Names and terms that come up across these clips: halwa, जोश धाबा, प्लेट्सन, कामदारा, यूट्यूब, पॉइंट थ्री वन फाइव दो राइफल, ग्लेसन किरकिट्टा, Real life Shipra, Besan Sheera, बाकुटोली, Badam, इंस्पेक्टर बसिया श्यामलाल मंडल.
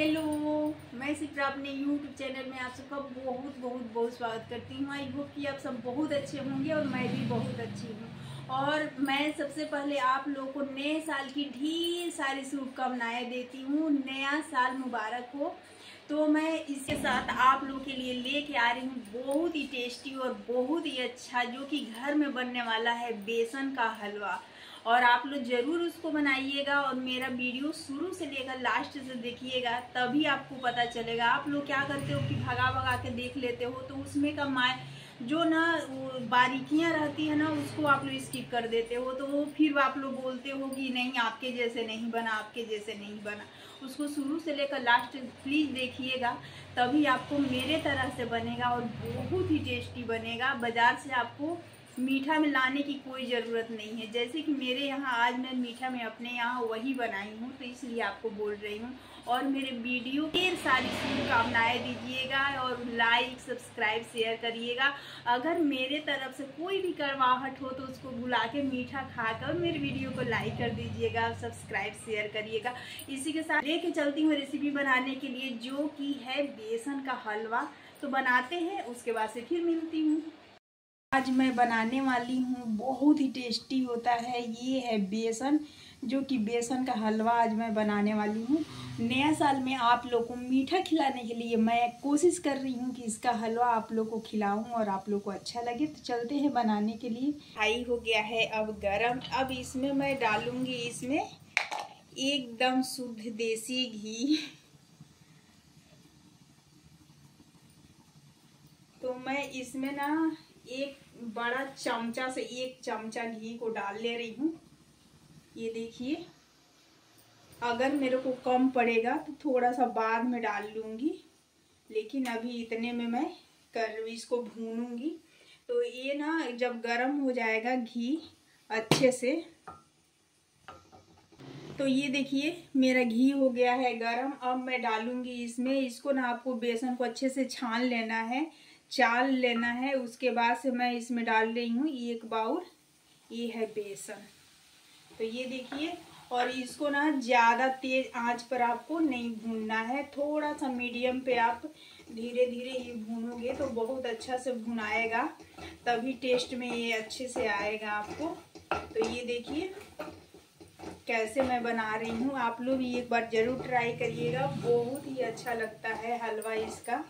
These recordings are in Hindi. हेलो, मैं शिप्रा अपने यूट्यूब चैनल में आप सबका बहुत बहुत बहुत स्वागत करती हूँ। आई होप कि आप सब बहुत अच्छे होंगे और मैं भी बहुत अच्छी हूँ। और मैं सबसे पहले आप लोगों को नए साल की ढेर सारी शुभकामनाएँ देती हूँ। नया साल मुबारक हो। तो मैं इसके साथ आप लोगों के लिए लेके आ रही हूँ बहुत ही टेस्टी और बहुत ही अच्छा, जो कि घर में बनने वाला है बेसन का हलवा। और आप लोग ज़रूर उसको बनाइएगा और मेरा वीडियो शुरू से लेकर लास्ट से देखिएगा, तभी आपको पता चलेगा। आप लोग क्या करते हो कि भगा भगा के देख लेते हो, तो उसमें का जो ना बारीकियां रहती है ना, उसको आप लोग स्किप कर देते हो। तो वो फिर आप लोग बोलते हो कि नहीं, आपके जैसे नहीं बना, आपके जैसे नहीं बना। उसको शुरू से लेकर लास्ट प्लीज़ देखिएगा, तभी आपको मेरे तरह से बनेगा और बहुत ही टेस्टी बनेगा। बाज़ार से आपको मीठा में लाने की कोई ज़रूरत नहीं है। जैसे कि मेरे यहाँ आज मैं मीठा में अपने यहाँ वही बनाई हूँ, तो इसलिए आपको बोल रही हूँ। और मेरे वीडियो ढेर सारी शुभकामनाएँ दीजिएगा और लाइक, सब्सक्राइब, शेयर करिएगा। अगर मेरे तरफ से कोई भी करवाहट हो तो उसको बुला के मीठा खाकर मेरे वीडियो को लाइक कर दीजिएगा और सब्सक्राइब शेयर करिएगा। इसी के साथ लेके चलती हूँ रेसिपी बनाने के लिए, जो कि है बेसन का हलवा। तो बनाते हैं, उसके बाद से फिर मिलती हूँ। आज मैं बनाने वाली हूँ, बहुत ही टेस्टी होता है। ये है बेसन, जो कि बेसन का हलवा आज मैं बनाने वाली हूँ। नया साल में आप लोग को मीठा खिलाने के लिए मैं कोशिश कर रही हूँ कि इसका हलवा आप लोग को खिलाऊँ और आप लोग को अच्छा लगे। तो चलते हैं बनाने के लिए। हाई हो गया है अब गरम। अब इसमें मैं डालूँगी इसमें एकदम शुद्ध देसी घी। तो मैं इसमें ना एक बड़ा चमचा से एक चमचा घी को डाल ले रही हूँ। ये देखिए, अगर मेरे को कम पड़ेगा तो थोड़ा सा बाद में डाल लूँगी, लेकिन अभी इतने में मैं इसको भूनूँगी। तो ये ना जब गर्म हो जाएगा घी अच्छे से। तो ये देखिए मेरा घी हो गया है गर्म। अब मैं डालूँगी इसमें, इसको ना आपको बेसन को अच्छे से छान लेना है, चाल लेना है। उसके बाद से मैं इसमें डाल रही हूँ एक बाउल, ये है बेसन। तो ये देखिए, और इसको ना ज़्यादा तेज आंच पर आपको नहीं भूनना है, थोड़ा सा मीडियम पे आप धीरे धीरे ये भूनोगे तो बहुत अच्छा से भुनाएगा, तभी टेस्ट में ये अच्छे से आएगा आपको। तो ये देखिए कैसे मैं बना रही हूँ, आप लोग भी एक बार ज़रूर ट्राई करिएगा, बहुत ही अच्छा लगता है हलवा इसका।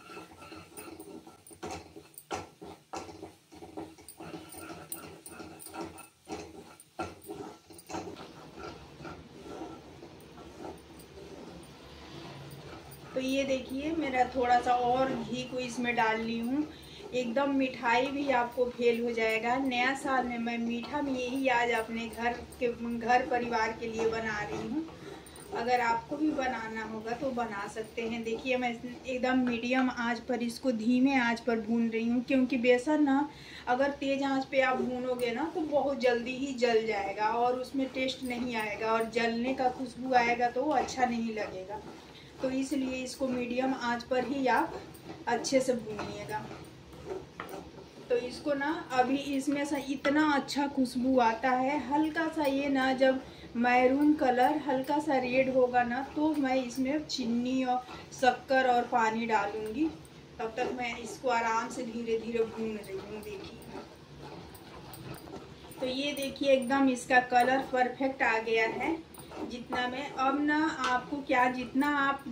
तो ये देखिए मेरा थोड़ा सा और घी को इसमें डाल ली हूँ। एकदम मिठाई भी आपको फेल हो जाएगा। नया साल में मैं मीठा में यही आज अपने घर परिवार के लिए बना रही हूँ। अगर आपको भी बनाना होगा तो बना सकते हैं। देखिए मैं एकदम मीडियम आंच पर इसको धीमे आंच पर भून रही हूँ, क्योंकि बेसन ना अगर तेज़ आंच पे आप भूनोगे ना तो बहुत जल्दी ही जल जाएगा और उसमें टेस्ट नहीं आएगा, और जलने का खुशबू आएगा तो वो अच्छा नहीं लगेगा। तो इसलिए इसको मीडियम आंच पर ही आप अच्छे से भूनिएगा। तो इसको ना अभी इसमें से इतना अच्छा खुशबू आता है, हल्का सा ये ना जब मैरून कलर हल्का सा रेड होगा ना, तो मैं इसमें चीनी और शक्कर और पानी डालूँगी। तब तक मैं इसको आराम से धीरे धीरे भून रही हूँ। देखिए तो ये देखिए एकदम इसका कलर परफेक्ट आ गया है जितना मैं। अब ना आपको क्या, जितना आप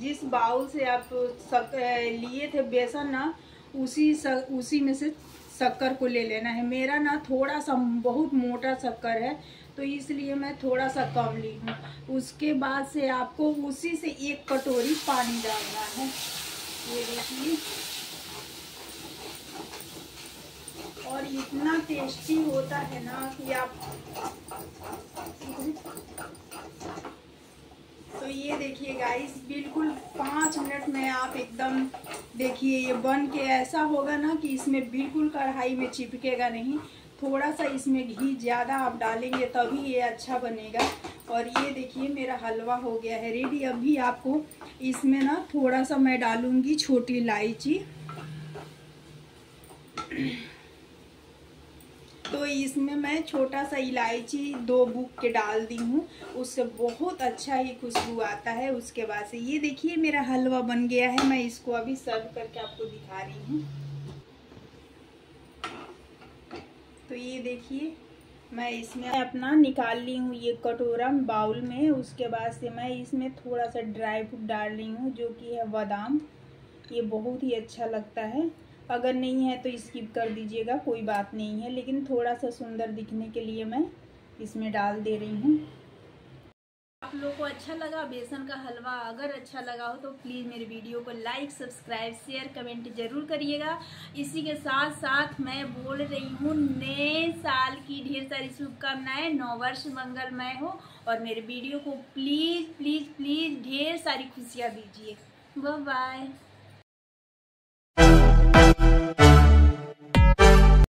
जिस बाउल से आप लिए थे बेसन ना, उसी में से शक्कर को ले लेना है। मेरा ना थोड़ा सा बहुत मोटा शक्कर है, तो इसलिए मैं थोड़ा सा कम ली हूँ। उसके बाद से आपको उसी से एक कटोरी पानी डालना है। ये देखिए, और इतना टेस्टी होता है ना कि आप। तो ये देखिए गाइस, बिल्कुल 5 मिनट में आप एकदम देखिए ये बन के ऐसा होगा ना कि इसमें बिल्कुल कढ़ाई में चिपकेगा नहीं। थोड़ा सा इसमें घी ज़्यादा आप डालेंगे तभी ये अच्छा बनेगा। और ये देखिए मेरा हलवा हो गया है रेडी। अभी आपको इसमें ना थोड़ा सा मैं डालूँगी छोटी इलायची। तो इसमें मैं छोटा सा इलायची 2 बूक के डाल दी हूँ, उससे बहुत अच्छा ही खुशबू आता है। उसके बाद से ये देखिए मेरा हलवा बन गया है, मैं इसको अभी सर्व करके आपको दिखा रही हूँ। तो ये देखिए मैं इसमें अपना निकाल ली हूँ ये कटोरा बाउल में। उसके बाद से मैं इसमें थोड़ा सा ड्राई फ्रूट डाल रही हूँ जो कि है बादाम, ये बहुत ही अच्छा लगता है। अगर नहीं है तो स्किप कर दीजिएगा, कोई बात नहीं है, लेकिन थोड़ा सा सुंदर दिखने के लिए मैं इसमें डाल दे रही हूँ। आप लोगों को अच्छा लगा बेसन का हलवा? अगर अच्छा लगा हो तो प्लीज़ मेरे वीडियो को लाइक, सब्सक्राइब, शेयर, कमेंट जरूर करिएगा। इसी के साथ साथ मैं बोल रही हूँ नए साल की ढेर सारी शुभकामनाएं, नववर्ष मंगलमय हो, और मेरे वीडियो को प्लीज़ प्लीज़ प्लीज़ ढेर सारी खुशियाँ दीजिए। Bye bye.